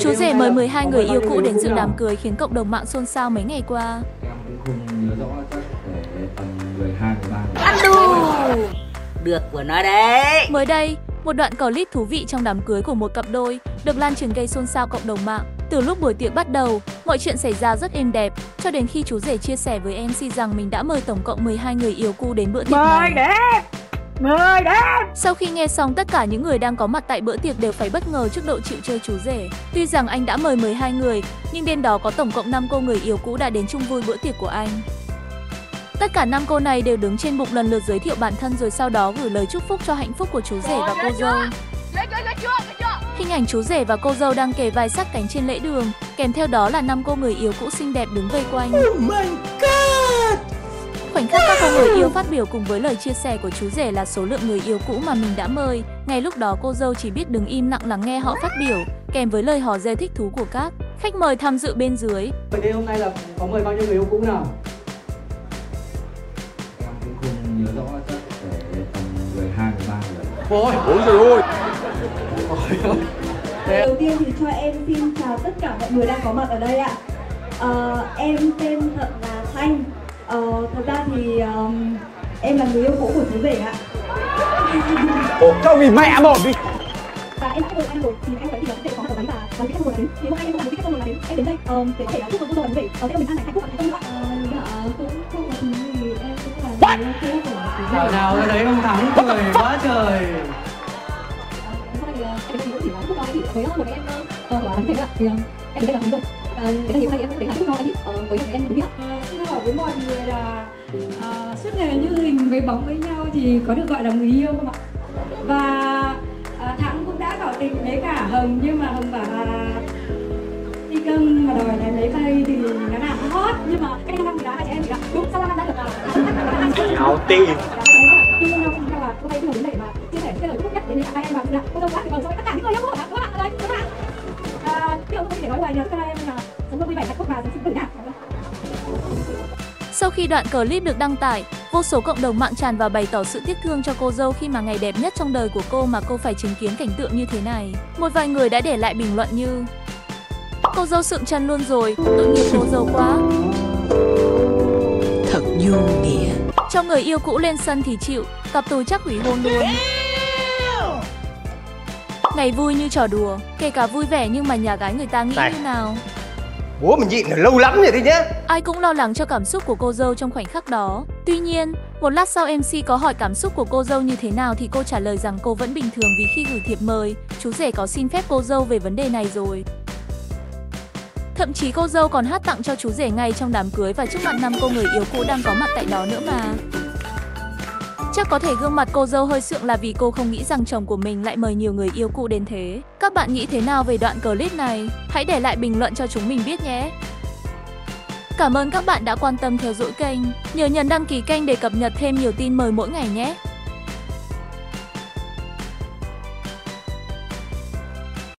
Chú rể mời 12 người yêu cũ đến dự đám cưới khiến cộng đồng mạng xôn xao mấy ngày qua. Em cũng không nhớ rõ, chắc để tầm 12, 13. Được của nó đấy. Mới đây, một đoạn clip thú vị trong đám cưới của một cặp đôi được lan truyền gây xôn xao cộng đồng mạng. Từ lúc buổi tiệc bắt đầu, mọi chuyện xảy ra rất êm đẹp cho đến khi chú rể chia sẻ với MC rằng mình đã mời tổng cộng 12 người yêu cũ đến bữa tiệc này. Sau khi nghe xong, tất cả những người đang có mặt tại bữa tiệc đều phải bất ngờ trước độ chịu chơi chú rể. Tuy rằng anh đã mời 12 người, nhưng bên đó có tổng cộng 5 cô người yêu cũ đã đến chung vui bữa tiệc của anh. Tất cả 5 cô này đều đứng trên bục lần lượt giới thiệu bản thân rồi sau đó gửi lời chúc phúc cho hạnh phúc của chú rể và cô dâu. Hình ảnh chú rể và cô dâu đang kề vai sát cánh trên lễ đường, kèm theo đó là 5 cô người yêu cũ xinh đẹp đứng vây quanh. Khoảnh khắc các cô người yêu phát biểu cùng với lời chia sẻ của chú rể là số lượng người yêu cũ mà mình đã mời. Ngay lúc đó cô dâu chỉ biết đứng im lặng lắng nghe họ phát biểu, kèm với lời hò rê thích thú của các khách mời tham dự bên dưới. Vậy nên hôm nay là có mời bao nhiêu người yêu cũ nào? Em cũng không nhớ rõ, chắc phải tầm 12, 13 người. Ôi, ôi trời ơi. Đầu tiên thì cho em xin chào tất cả mọi người đang có mặt ở đây ạ. Em tên thật là Thanh. Thật ra thì em là người yêu cũ của chú rể ạ. Ủa, cho vì mẹ một đi. Và em đã mời anh rồi thì anh phải đi đón rể có ở bánh bà. Và cái không đến, thì hôm nay em không đến, cái không đến. Em đến đây để thể chúc mừng cô dâu bánh rể. Thế mình ăn này hạnh phúc ạ. Dạ, cũng là thứ gì em cũng là người yêu cũ của chú rể. Thảo nào ở đấy không thắng người quá trời. Hôm nay em đến đây chỉ là hạnh phúc thôi chị. Với một em quả bánh rể ạ, thì em đến đây là hạnh phúc. Thế thì hôm nay em đến hạnh phúc thôi chị. Với em đúng ạ. Với mọi người là suốt ngày như hình với bóng với nhau thì có được gọi là người yêu không ạ? Và Thắng cũng đã tỏ tình với cả Hồng, nhưng mà Hồng bảo là đi cưng mà đòi này lấy bay thì nó làm hot, nhưng mà cái năm thì đã là em thì đã đúng sau năm đã được là áo tim. Khi nhau thì các bạn có thấy người đấy mà chia sẻ cái lời chúc nhất đến các em bạn ạ. Cô dâu quá thì còn dâu tất cả những người yêu của các bạn ở đây các bạn. Điều không thể nói ngoài được các em là sống vui vẻ hạnh phúc và sự tự nhạc. Sau khi đoạn clip được đăng tải, vô số cộng đồng mạng tràn vào bày tỏ sự tiếc thương cho cô dâu khi mà ngày đẹp nhất trong đời của cô mà cô phải chứng kiến cảnh tượng như thế này. Một vài người đã để lại bình luận như: cô dâu sượng chân luôn rồi, tội nghiệp cô dâu quá. Thật vô nghĩa. Cho người yêu cũ lên sân thì chịu, cặp tù chắc hủy hôn luôn. Ngày vui như trò đùa, kể cả vui vẻ nhưng mà nhà gái người ta nghĩ như nào? Ủa, mình nhịn lâu lắm rồi đấy nhé. Ai cũng lo lắng cho cảm xúc của cô dâu trong khoảnh khắc đó. Tuy nhiên, một lát sau MC có hỏi cảm xúc của cô dâu như thế nào thì cô trả lời rằng cô vẫn bình thường vì khi gửi thiệp mời, chú rể có xin phép cô dâu về vấn đề này rồi. Thậm chí cô dâu còn hát tặng cho chú rể ngay trong đám cưới và trước mặt 5 cô người yêu cũ đang có mặt tại đó nữa mà. Chắc có thể gương mặt cô dâu hơi sượng là vì cô không nghĩ rằng chồng của mình lại mời nhiều người yêu cũ đến thế. Các bạn nghĩ thế nào về đoạn clip này? Hãy để lại bình luận cho chúng mình biết nhé! Cảm ơn các bạn đã quan tâm theo dõi kênh. Nhớ nhấn đăng ký kênh để cập nhật thêm nhiều tin mới mỗi ngày nhé!